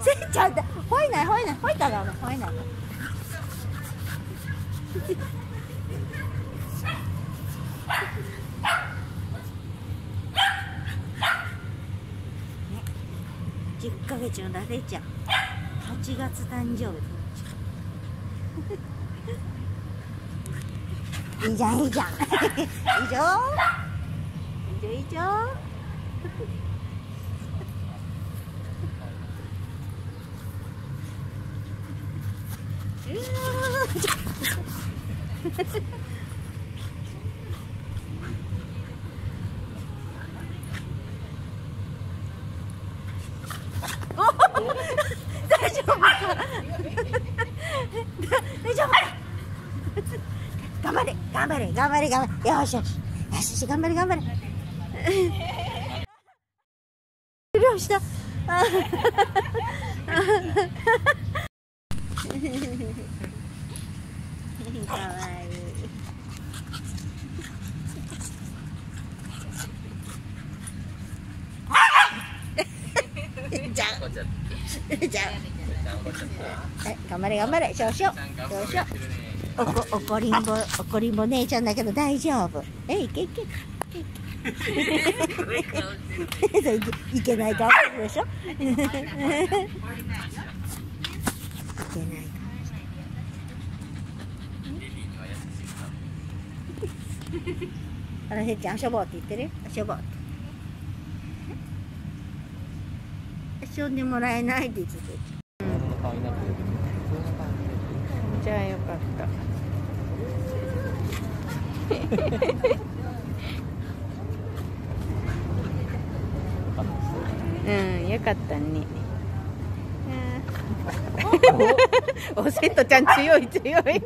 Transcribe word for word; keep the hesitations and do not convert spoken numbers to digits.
せんちゃんだ。吠えない吠えない吠えたら吠えない。十ヶ月のラレちゃん、八月誕生日。いいじゃんいいじゃん。以上。以上以上。大丈夫か？大丈夫か？頑張れ頑張れ頑張れ頑張れ、よしよしよしよし、頑張れ頑張れ。終了した。かわいい。じゃんじゃん、頑張れ頑張れ、少々少々。おこりんぼ、おこりんぼ姉ちゃんだけど大丈夫。え、いけいけいけいけないか、でしょ。いけないか。あら、せっちゃん、しょぼうって言ってるよ。しょぼうってしょんでもらえないで、ずっとじゃあよかったうん、よかったね。おセットちゃん強い強い。あれ